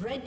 Red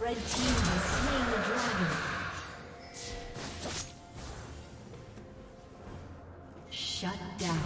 Red team has slain the dragon. Shut down.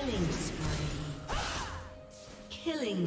Killing spree. Killing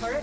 Turret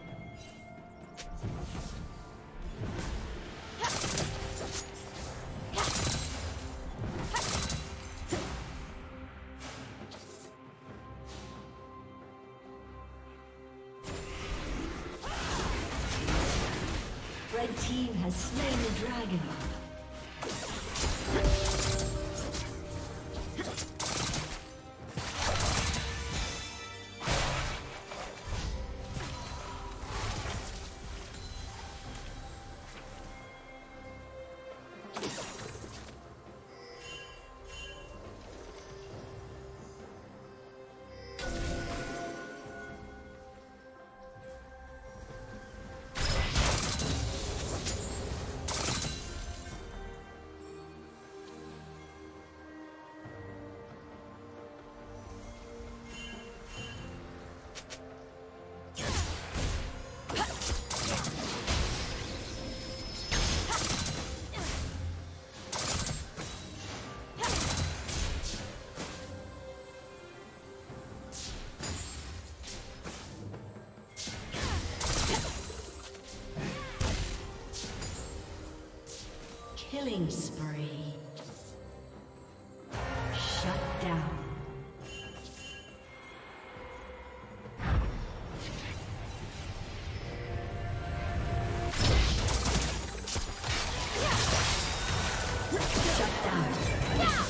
Red team has slain the dragon. Killing spree. Shut down. Shut down.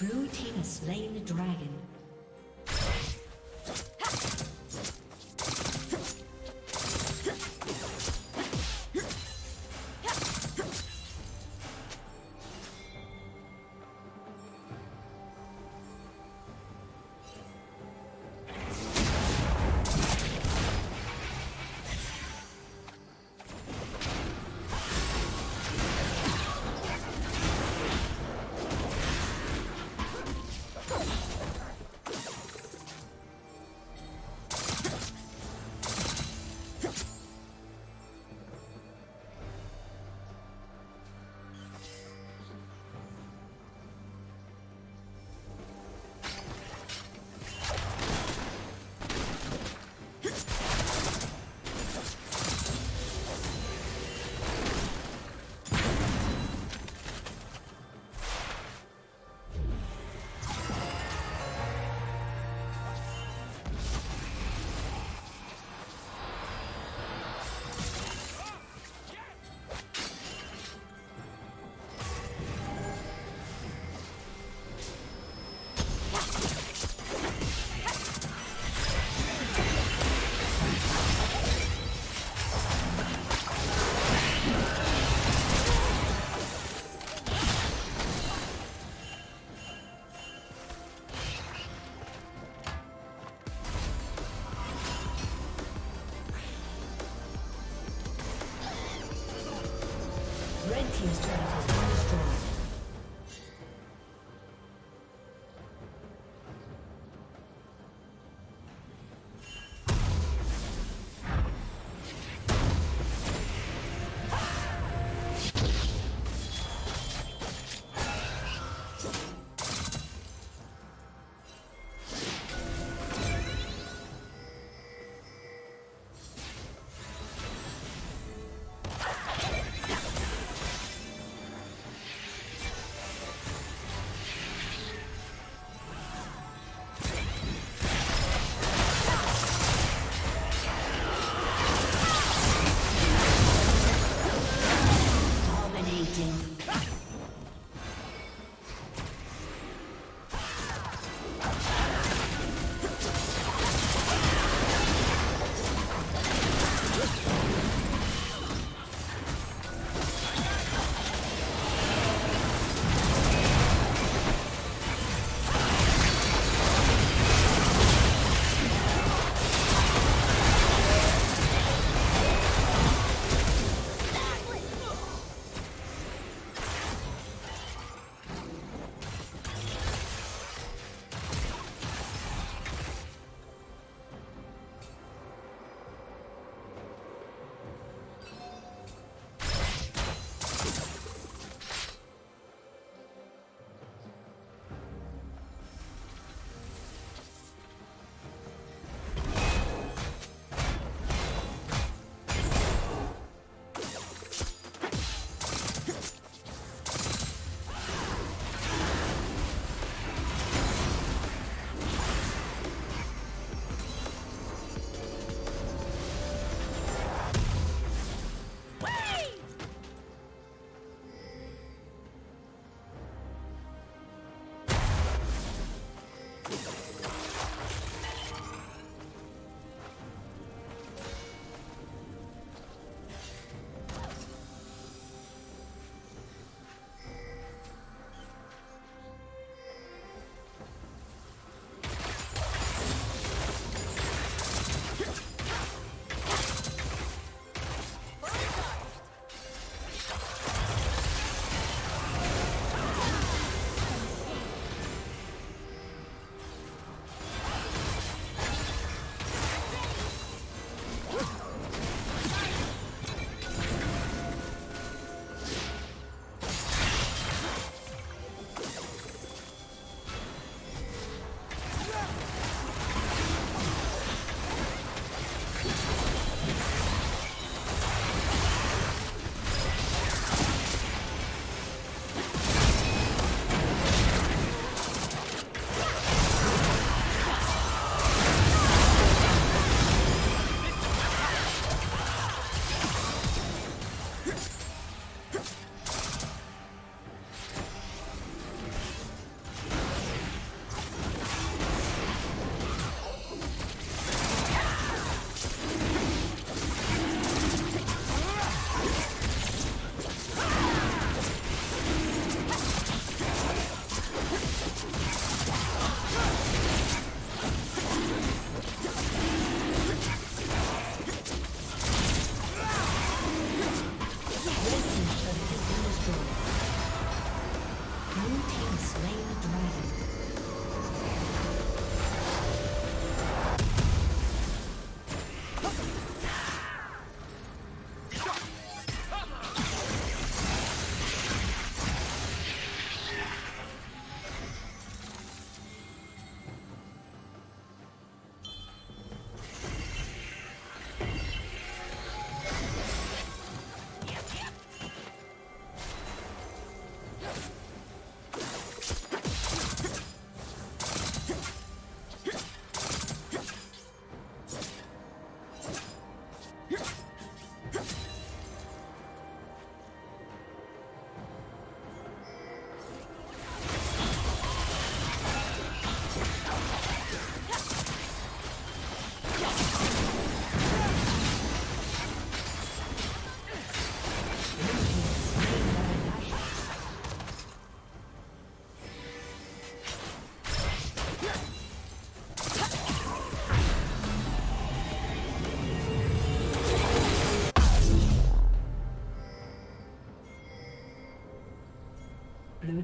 Blue team has slain the dragon.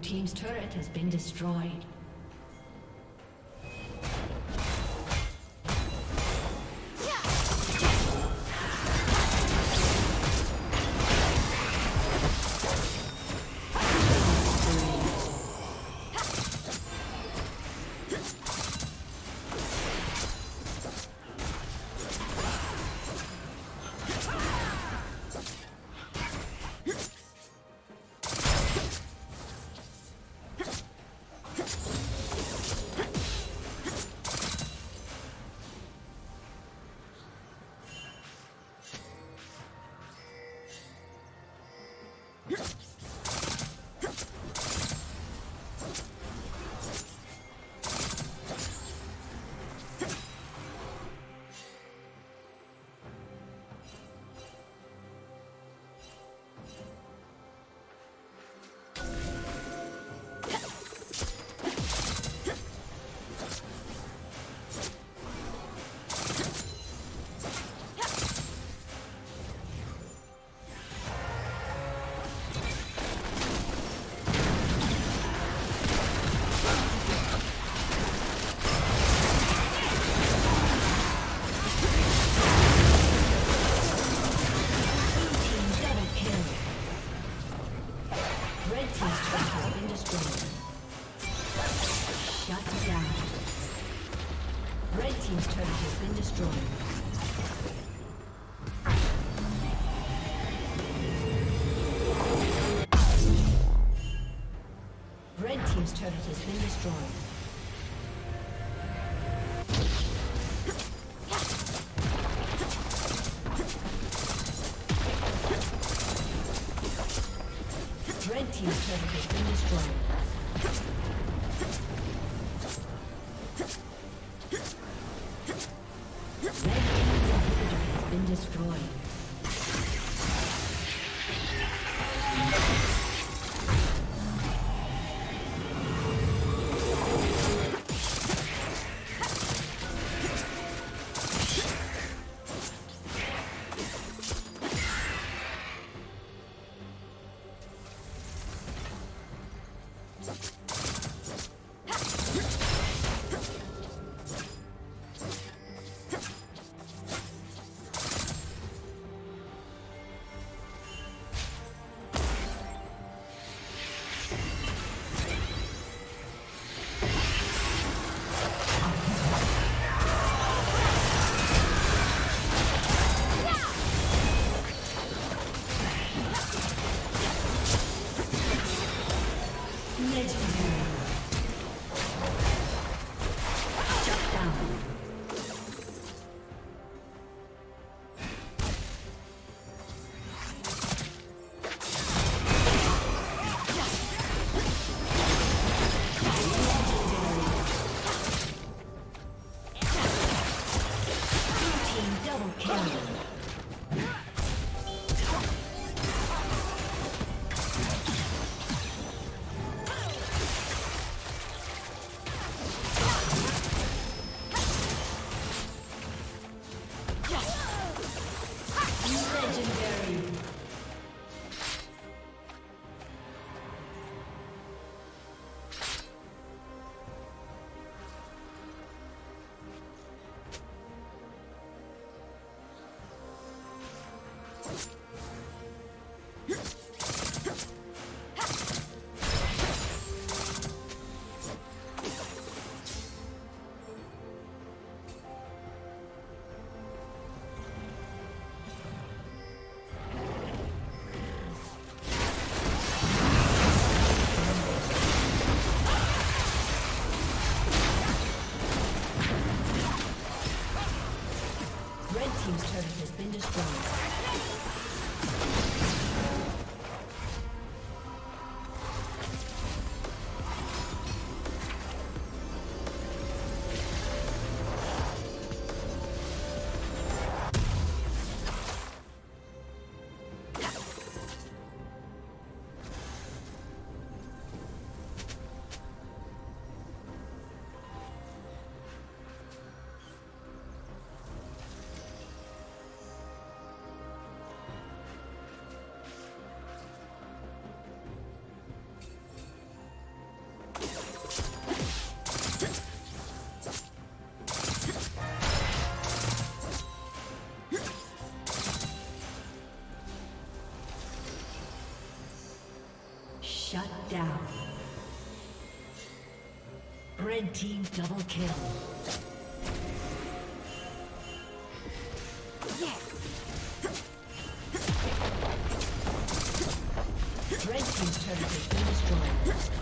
team's turret has been destroyed. Red team's turret has been destroyed. Red team's inhibitor has been destroyed. Shut down. Red team double kill. Red team's turret has been destroyed.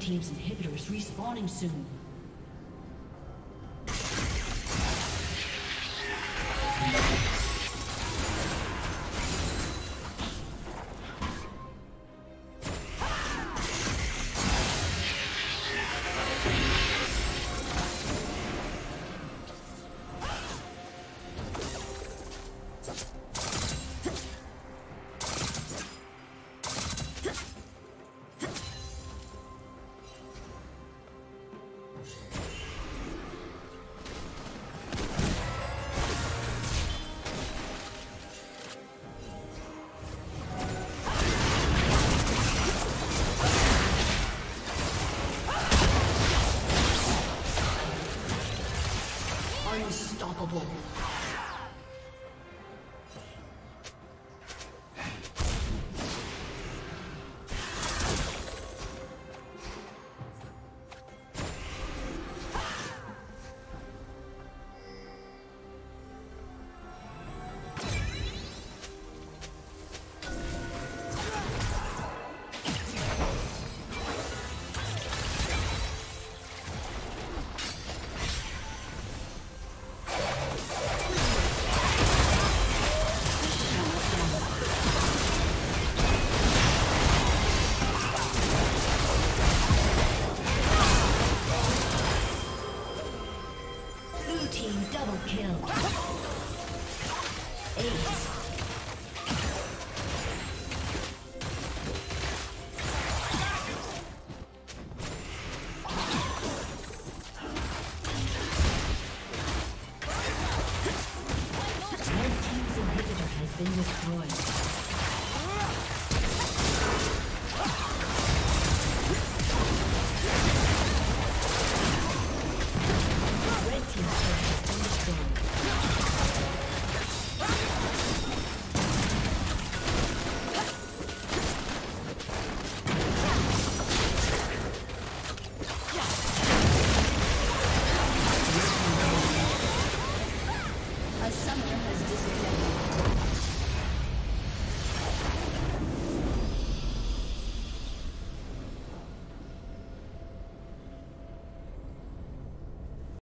Team's inhibitor is respawning soon. Unstoppable.